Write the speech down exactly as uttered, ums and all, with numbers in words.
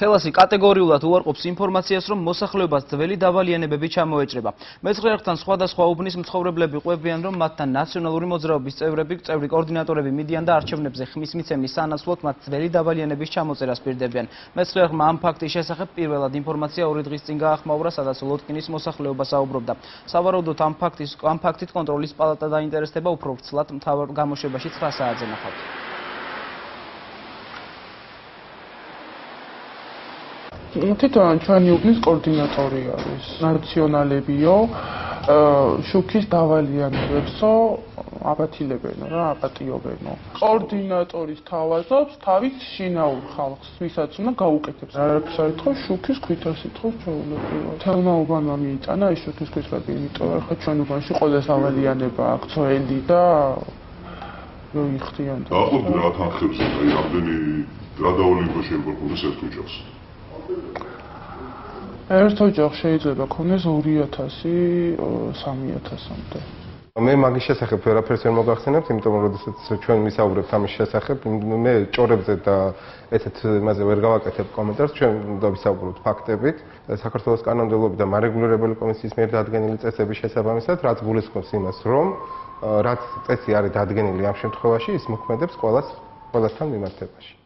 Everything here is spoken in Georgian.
თელასი კატეგორიულად უარყოფს ინფორმაციას, რომ მოსახლეობას ძველი დავალიანებები ჩამოეჭრება. Მეცხრეებთან სხვადასხვა უბნის მცხოვრებლები ყვებიან, რომ მათთან ნაციონალური მოძრაობის წევრები, წევრი კოორდინატორები მიდიან და არჩევნებზე ხმის მიცემის სანაცვლოდ მათ ძველი დავალიანების ჩამოწერას პირდებიან. მეცხრეებმა ამ ფაქტის შესახებ პირველად ინფორმაცია ორი დღის წინ გაახმაურა, სადაც ლოტკინის მოსახლეობა საუბრობდა. Სავარაუდოდ ამ ფაქტის ამ ფაქტით კონტროლის პალატა დაინტერესდება უფრო ვრცლად მთავარ გამოშვებაში ცხრა საათზე ნახავთ. Titlan Chani Ubnis coordinatorial, naționalebio, șuchis davalian vepso, apatile beno, apatio beno. Coordinatoris tavazobs, tavit shinaur xalqs, visatsuna gauketebs. Arabsari tro șuchis kvitasi tro chaulebiva. Telnaubanva miitana is șuchis kvitrabi, იმიტომ რომ ხა ჩვენ უბანში ყოლეს ავალიანება აქვს ძველი და იხდიან. დაახლოებით რა თანხებს აი ამდენი რა დავლინგო შეგვაქვს ერთ ოჯახს. Ერთ ოჯახს შეიძლება ქონდეს ორი ათასი სამი ათასამდე. Მე მაგის შესახებ ვერაფერს ვერ მოგახსენებთ, იმიტომ რომ შესაძ ჩვენ მისაუბრებთ ამის შესახებ, მე ჭორებზე და ეთეთ იმაზე ვერ გავაკეთებ კომენტარს, ჩვენ დავისაუბროთ ფაქტებით, საქართველოს კანონმდებლობის და მარეგულირებელი კომისიის მიერ დადგენილი წესების შესაბამისად, რაც გულისხმობს იმას, რომ რაც წესი არის დადგენილი ამ შემთხვევაში, ის მოქმედებს ყველასთან მიმართებაში.